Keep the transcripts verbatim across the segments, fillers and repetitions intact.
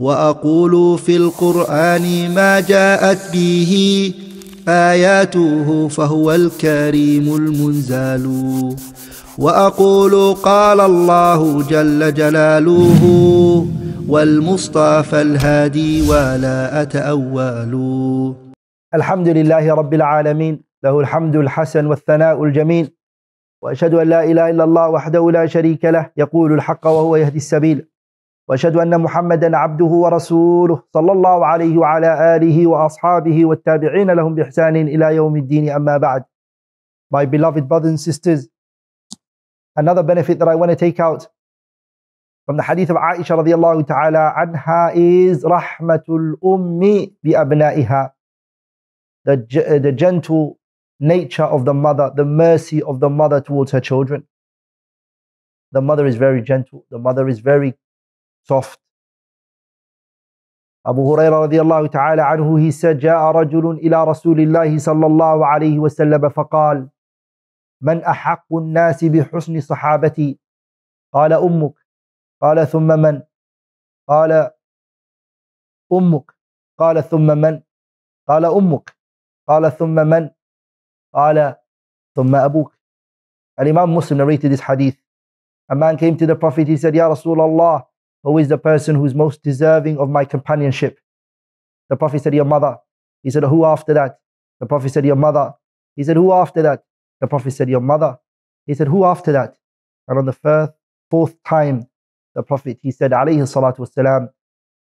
وأقول في القرآن ما جاءت به آياته فهو الكريم المنزال، وأقول قال الله جل جلاله والمصطفى الهادي ولا أتأول. الحمد لله رب العالمين، له الحمد الحسن والثناء الجميل، وأشهد أن لا إله إلا الله وحده لا شريك له يقول الحق وهو يهدي السبيل، وأشهد أن محمدا عبده ورسوله صلى الله عليه وعلى آله وأصحابه والتابعين لهم بإحسان إلى يوم الدين. أما بعد. My beloved brothers and sisters, another benefit that I want to take out from the hadith of Aisha radiallahu ta'ala anha is rahmatul ummi bi abnaiha, the, the gentle nature of the mother, the mercy of the mother towards her children. The mother is very gentle, the mother is very soft. Abu Hurairah radiallahu ta'ala anhu, he said, جاء رجل إلى رسول الله صلى الله عليه وسلم فقال من أحق الناس بحسن صحابتي؟ قال أمك. قال ثم من؟ قال أمك. قال ثم من؟ قال أمك. قال ثم من؟ قال ثم أبوك. Al-Imam Muslim narrated this hadith. A man came to the Prophet, he said, Ya Rasulullah, who is the person who is most deserving of my companionship? The Prophet said, your mother. He said, who after that? The Prophet said, your mother. He said, who after that? The Prophet said, your mother. He said, who after that? And on the first, fourth time, the Prophet, he said, alayhi salatu wassalam,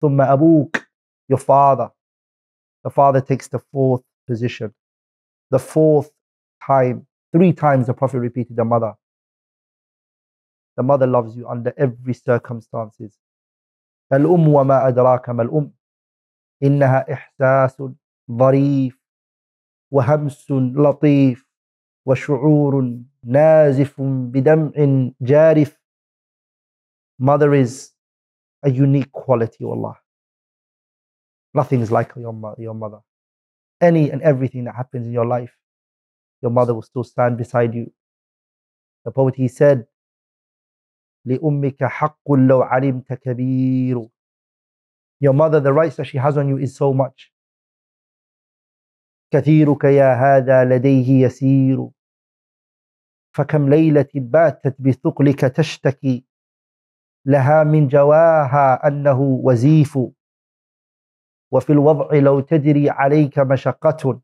thumma abuk, your father. The father takes the fourth position. The fourth time, three times the Prophet repeated the mother. The mother loves you under every circumstances. الأم وما أدراك ما الأم إنها إحساس ظريف وهمس لطيف وشعور نازف بدمع جارف. Mother is a unique quality, wallah. Nothing is like your, your mother. Any and everything that happens in your life, your mother will still stand beside you. The poet, he said, لِأُمِّكَ حَقٌّ لَوْ عَلِمْتَ كَبِيرٌ. Your mother, the rights that she has on you is so much. كَثِيرُكَ يَا هَذَا لَدَيْهِ يَسِيرٌ فكم ليلة باتت بثقلك تشتكي لها من جواها أنه وزيف وفي الوضع لو تدري عليك مشقة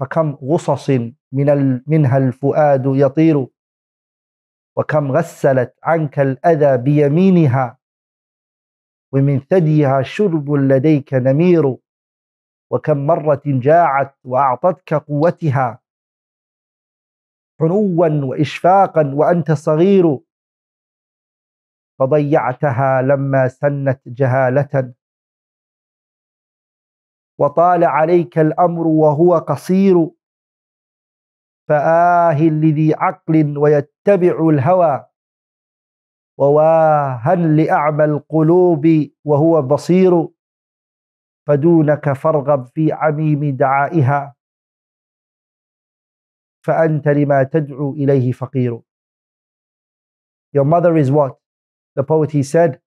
فكم غصص من منها الفؤاد يطير وكم غسلت عنك الأذى بيمينها ومن ثديها شرب لديك نمير وكم مرة جاعت وأعطتك قوتها حنوا وإشفاقا وأنت صغير فضيعتها لما سنت جهالة وطال عليك الأمر وهو قصير فآه لذي عقل ويتبع الهوى وواها لأعمى القلوب وهو بصير فدونك فارغب في عميم دعائها فأنت لما تدعو إليه فقير. Your mother is what? The poet, he said,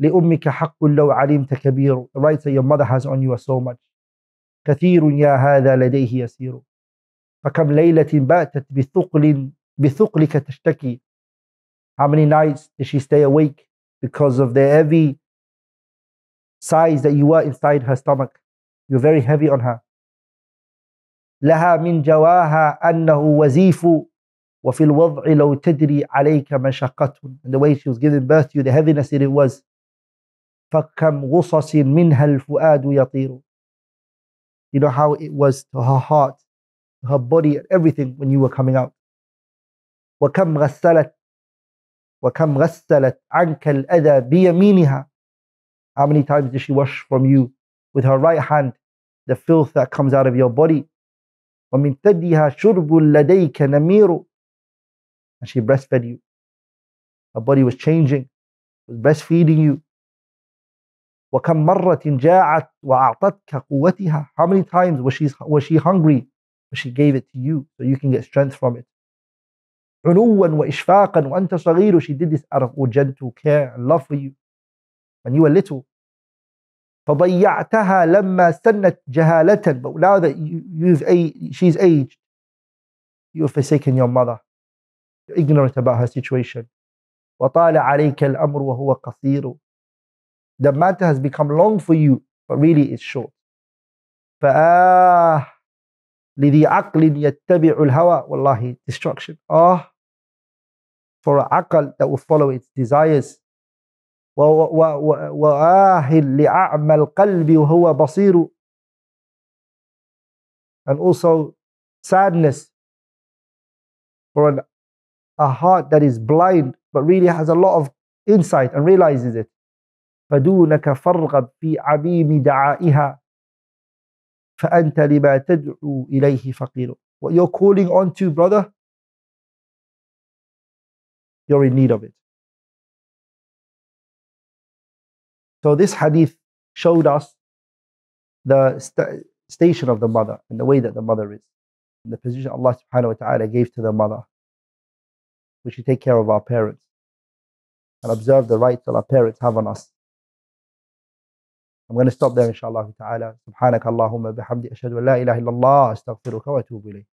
لأمك حق لو علمت كبير. The rights that your mother has on you are so much. كثير يا هذا لديه يسير فكم ليلة باتت بثقل بثقلك تشتكي. How many nights did she stay awake because of the heavy size that you were inside her stomach? You're very heavy on her. لها من جواها أنه وزيف وفي الوضع لو تدري عليك مشقة. And the way she was giving birth to you, the heaviness it was. فكم غصص منها الفؤاد يطير. You know how it was to her heart, her body, everything when you were coming out. وكم غسلت وكم غسلت عنك الأذى بيمينها. How many times did she wash from you with her right hand the filth that comes out of your body? وَمِنْ ثَدِّهَا شُرْبٌ لَدَيْكَ نَمِيرُ. And she breastfed you. Her body was changing, was breastfeeding you. وَكَمْ مَرَّةٍ جَاعَتْ وَأَعْطَتْكَ قُوَّتِهَا. How many times was she, was she hungry? But she gave it to you so you can get strength from it. عُنُوًّا وَإِشْفَاقًا وَأَنْتَ صَغِيرُ. She did this out of gentle care and love for you. When you were little, فضيعتها لما سنت جهالة. But now that you, you've aged, she's aged, you've forsaken your mother. You're ignorant about her situation. وطال عليك الأمر وهو قصير. The matter has become long for you, but really it's short. فآه لذي عقل يتبع الهوى. والله destruction. آه for an عقل that will follow its desires. وآه لأعمى القلب وهو بصير. And also sadness for an, a heart that is blind but really has a lot of insight and realizes it. فدونك فارغب في عميم دعائها فأنت لما تدعو إليه فقير. What you're calling on to, brother, you're in need of it. So this hadith showed us the st station of the mother and the way that the mother is, and the position Allah subhanahu wa ta'ala gave to the mother. We should take care of our parents and observe the rights that our parents have on us. I'm going to stop there inshallah ta'ala. Subhanakallahumma bihamdi ashhadu an la ilaha illallah astaghfiruka wa atubu ilayk.